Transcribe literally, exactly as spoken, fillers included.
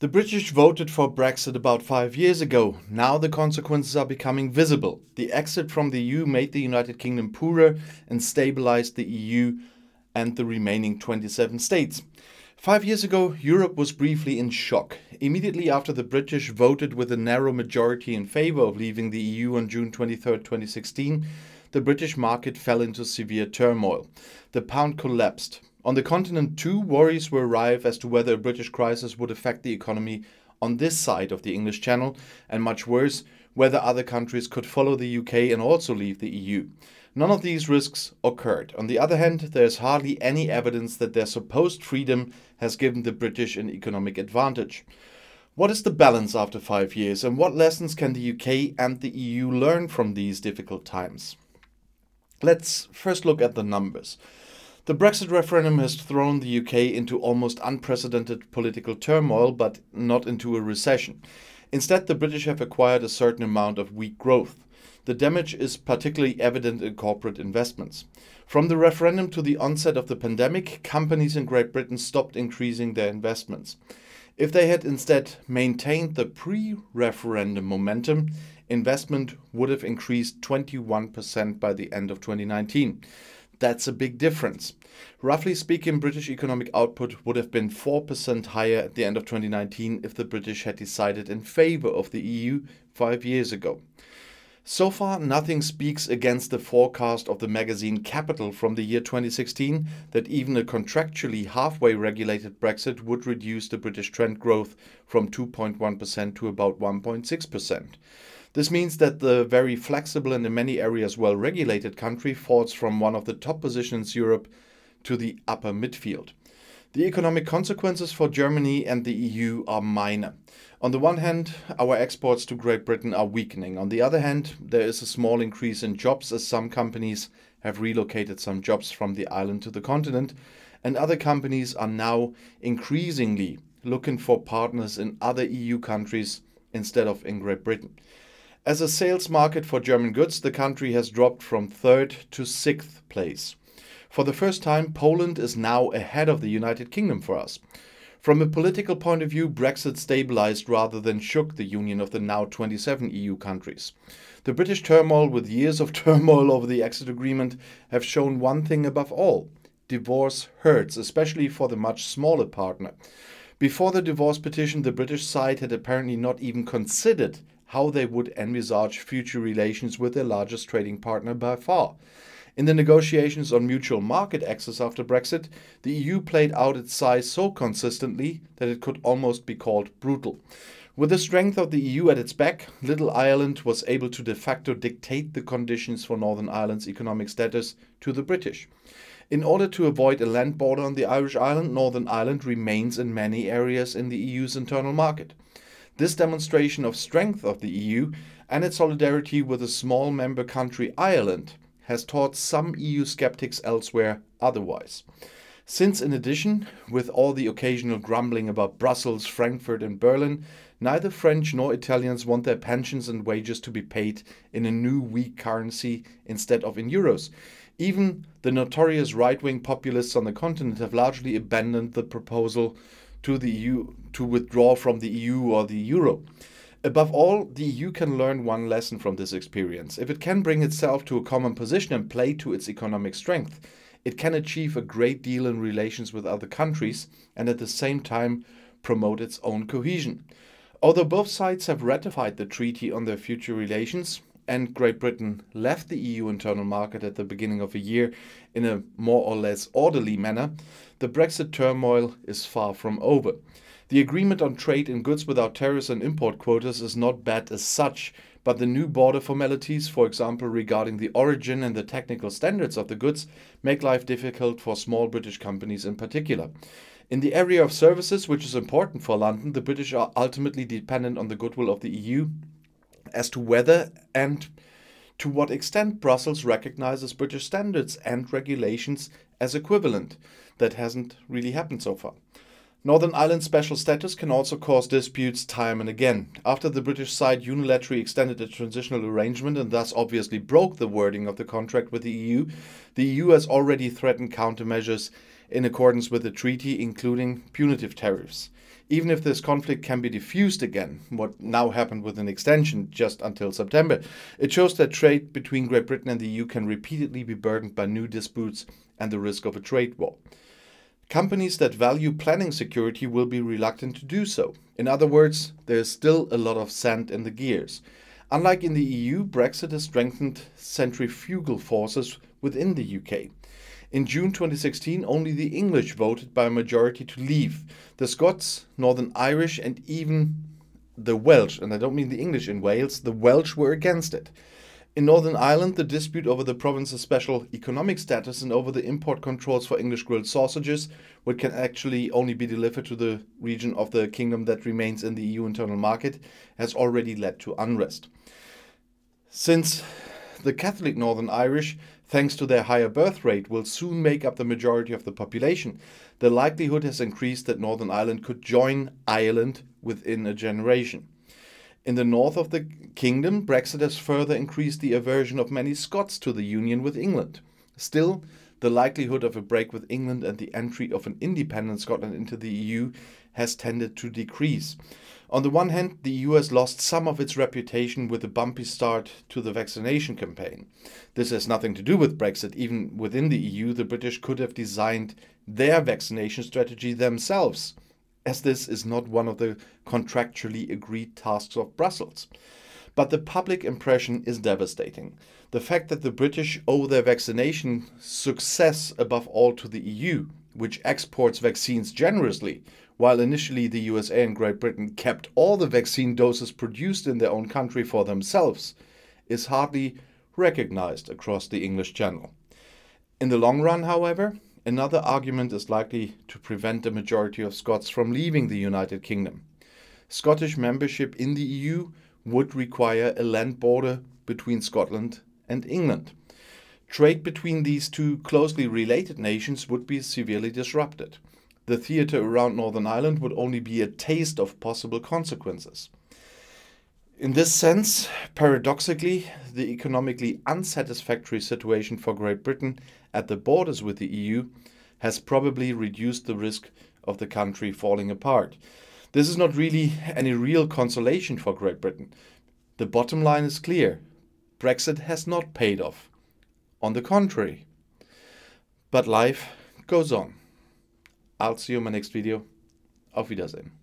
The British voted for Brexit about five years ago. Now the consequences are becoming visible. The exit from the E U made the United Kingdom poorer and stabilized the E U and the remaining twenty-seven states. Five years ago, Europe was briefly in shock. Immediately after the British voted with a narrow majority in favor of leaving the E U on June twenty-third, twenty sixteen, the British market fell into severe turmoil. The pound collapsed. On the continent too, worries were rife as to whether a British crisis would affect the economy on this side of the English Channel, and much worse, whether other countries could follow the U K and also leave the E U. None of these risks occurred. On the other hand, there is hardly any evidence that their supposed freedom has given the British an economic advantage. What is the balance after five years, and what lessons can the U K and the E U learn from these difficult times? Let's first look at the numbers. The Brexit referendum has thrown the U K into almost unprecedented political turmoil, but not into a recession. Instead, the British have acquired a certain amount of weak growth. The damage is particularly evident in corporate investments. From the referendum to the onset of the pandemic, companies in Great Britain stopped increasing their investments. If they had instead maintained the pre-referendum momentum, investment would have increased twenty-one percent by the end of twenty nineteen. That's a big difference. Roughly speaking, British economic output would have been four percent higher at the end of twenty nineteen if the British had decided in favor of the E U five years ago. So far, nothing speaks against the forecast of the magazine Capital from the year twenty sixteen that even a contractually halfway regulated Brexit would reduce the British trend growth from two point one percent to about one point six percent. This means that the very flexible and in many areas well-regulated country falls from one of the top positions in Europe to the upper midfield. The economic consequences for Germany and the E U are minor. On the one hand, our exports to Great Britain are weakening. On the other hand, there is a small increase in jobs as some companies have relocated some jobs from the island to the continent, and other companies are now increasingly looking for partners in other E U countries instead of in Great Britain. As a sales market for German goods, the country has dropped from third to sixth place. For the first time, Poland is now ahead of the United Kingdom for us. From a political point of view, Brexit stabilized rather than shook the union of the now twenty-seven E U countries. The British turmoil, with years of turmoil over the exit agreement, have shown one thing above all. Divorce hurts, especially for the much smaller partner. Before the divorce petition, the British side had apparently not even considered how they would envisage future relations with their largest trading partner by far. In the negotiations on mutual market access after Brexit, the E U played out its size so consistently that it could almost be called brutal. With the strength of the E U at its back, Little Ireland was able to de facto dictate the conditions for Northern Ireland's economic status to the British. In order to avoid a land border on the Irish island, Northern Ireland remains in many areas in the E U's internal market. This demonstration of strength of the E U and its solidarity with a small member country, Ireland, has taught some E U skeptics elsewhere otherwise. Since, in addition, with all the occasional grumbling about Brussels, Frankfurt and Berlin, neither French nor Italians want their pensions and wages to be paid in a new weak currency instead of in euros. Even the notorious right-wing populists on the continent have largely abandoned the proposal to the E U to withdraw from the E U or the euro. Above all, the E U can learn one lesson from this experience. If it can bring itself to a common position and play to its economic strength, it can achieve a great deal in relations with other countries and at the same time promote its own cohesion. Although both sides have ratified the treaty on their future relations, and Great Britain left the E U internal market at the beginning of a year in a more or less orderly manner, the Brexit turmoil is far from over. The agreement on trade in goods without tariffs and import quotas is not bad as such, but the new border formalities, for example regarding the origin and the technical standards of the goods, make life difficult for small British companies in particular. In the area of services, which is important for London, the British are ultimately dependent on the goodwill of the E U as to whether and to what extent Brussels recognizes British standards and regulations as equivalent. That hasn't really happened so far. Northern Ireland's special status can also cause disputes time and again. After the British side unilaterally extended a transitional arrangement and thus obviously broke the wording of the contract with the E U, the E U has already threatened countermeasures in accordance with the treaty, including punitive tariffs, even if this conflict can be diffused again, what now happened with an extension just until September. It shows that trade between Great Britain and the E U can repeatedly be burdened by new disputes and the risk of a trade war. Companies that value planning security will be reluctant to do so. In other words, there is still a lot of sand in the gears. Unlike in the E U, Brexit has strengthened centrifugal forces within the U K. In June twenty sixteen, only the English voted by a majority to leave. The Scots, Northern Irish and even the Welsh, and I don't mean the English in Wales, the Welsh were against it. In Northern Ireland, the dispute over the province's special economic status and over the import controls for English grilled sausages, which can actually only be delivered to the region of the kingdom that remains in the E U internal market, has already led to unrest. Since the Catholic Northern Irish, thanks to their higher birth rate, will soon make up the majority of the population, the likelihood has increased that Northern Ireland could join Ireland within a generation. In the north of the kingdom, Brexit has further increased the aversion of many Scots to the union with England. Still, the likelihood of a break with England and the entry of an independent Scotland into the E U has tended to decrease. On the one hand, the E U has lost some of its reputation with a bumpy start to the vaccination campaign. This has nothing to do with Brexit. Even within the E U, the British could have designed their vaccination strategy themselves, as this is not one of the contractually agreed tasks of Brussels. But the public impression is devastating. The fact that the British owe their vaccination success above all to the E U, which exports vaccines generously, while initially the U S A and Great Britain kept all the vaccine doses produced in their own country for themselves, is hardly recognized across the English Channel. In the long run, however, another argument is likely to prevent the majority of Scots from leaving the United Kingdom. Scottish membership in the E U would require a land border between Scotland and England. Trade between these two closely related nations would be severely disrupted. The theatre around Northern Ireland would only be a taste of possible consequences. In this sense, paradoxically, the economically unsatisfactory situation for Great Britain at the borders with the E U has probably reduced the risk of the country falling apart. This is not really any real consolation for Great Britain. The bottom line is clear. Brexit has not paid off. On the contrary. But life goes on. I'll see you in my next video. Auf Wiedersehen.